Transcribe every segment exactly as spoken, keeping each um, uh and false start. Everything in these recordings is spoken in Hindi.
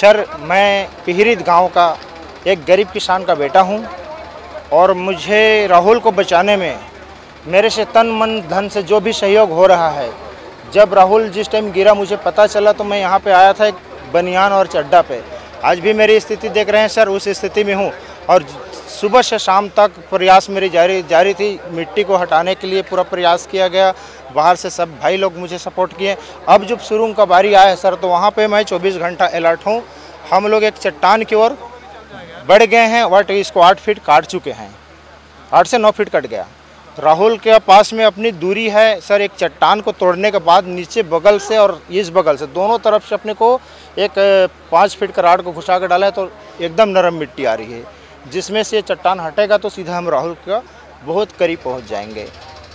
सर, मैं पिहरिद गांव का एक गरीब किसान का बेटा हूं और मुझे राहुल को बचाने में मेरे से तन मन धन से जो भी सहयोग हो रहा है। जब राहुल जिस टाइम गिरा मुझे पता चला तो मैं यहां पे आया था एक बनियान और चड्ढा पे। आज भी मेरी स्थिति देख रहे हैं सर, उस स्थिति में हूं और सुबह से शाम तक प्रयास मेरी जारी जारी थी। मिट्टी को हटाने के लिए पूरा प्रयास किया गया, बाहर से सब भाई लोग मुझे सपोर्ट किए। अब जब सुरुंग का बारी आया सर तो वहाँ पे मैं चौबीस घंटा अलर्ट हूँ। हम लोग एक चट्टान की ओर बढ़ गए हैं बट इसको आठ फीट काट चुके हैं, आठ से नौ फीट कट गया। राहुल के पास में अपनी दूरी है सर, एक चट्टान को तोड़ने के बाद नीचे बगल से और इस बगल से दोनों तरफ से अपने को एक पाँच फीट का राड को घुसा कर डाला है तो एकदम नरम मिट्टी आ रही है, जिसमें से चट्टान हटेगा तो सीधा हम राहुल का बहुत करीब पहुंच जाएंगे।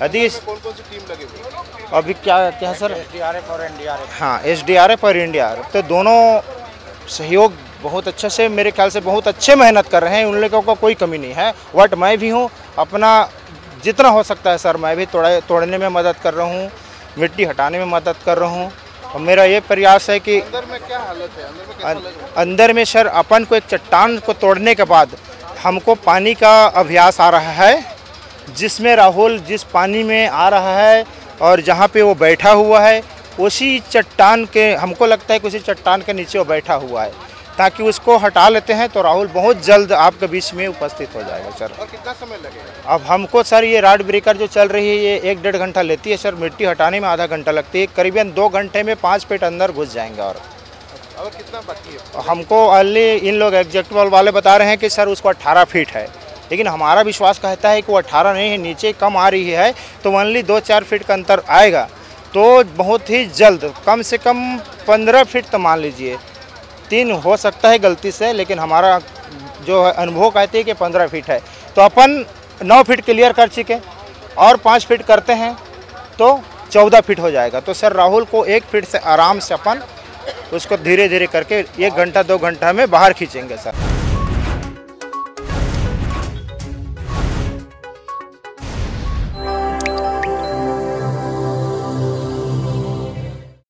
यदि कौन कौन सी टीम लगी हुई अभी क्या क्या sir? S D R F और एन डी आर एफ। हाँ, एस डी आर एफ और एन डी आर एफ तो दोनों सहयोग बहुत अच्छे से मेरे ख्याल से बहुत अच्छे मेहनत कर रहे हैं। उन लोगों का कोई कमी नहीं है। वट मैं भी हूँ, अपना जितना हो सकता है सर मैं भी तोड़ा तोड़ने में मदद कर रहा हूँ, मिट्टी हटाने में मदद कर रहा हूँ। और मेरा ये प्रयास है कि अंदर में क्या हालत है? अंदर में अंदर में सर अपन को एक चट्टान को तोड़ने के बाद हमको पानी का अभ्यास आ रहा है, जिसमें राहुल जिस पानी में आ रहा है और जहाँ पे वो बैठा हुआ है उसी चट्टान के, हमको लगता है कि उसी चट्टान के नीचे वो बैठा हुआ है, ताकि उसको हटा लेते हैं तो राहुल बहुत जल्द आपके बीच में उपस्थित हो जाएगा सर। और कितना समय लगेगा? अब हमको सर ये राड ब्रेकर जो चल रही है ये एक डेढ़ घंटा लेती है सर, मिट्टी हटाने में आधा घंटा लगती है, करीबन दो घंटे में पाँच फीट अंदर घुस जाएंगे। और और कितना बाकी है? हमको अली इन लोग एग्जेक्टिवल वाले बता रहे हैं कि सर उसको अठारह फीट है, लेकिन हमारा विश्वास कहता है कि वो अठारह नहीं है, नीचे कम आ रही है तो ओनली दो चार फीट का अंतर आएगा। तो बहुत ही जल्द कम से कम पंद्रह फीट तो मान लीजिए, तीन हो सकता है गलती से, लेकिन हमारा जो अनुभव कहते हैं कि पंद्रह फीट है। तो अपन नौ फीट क्लियर कर चुके और पाँच फीट करते हैं तो चौदह फीट हो जाएगा। तो सर राहुल को एक फीट से आराम से अपन उसको धीरे धीरे करके एक घंटा दो घंटा में बाहर खींचेंगे सर।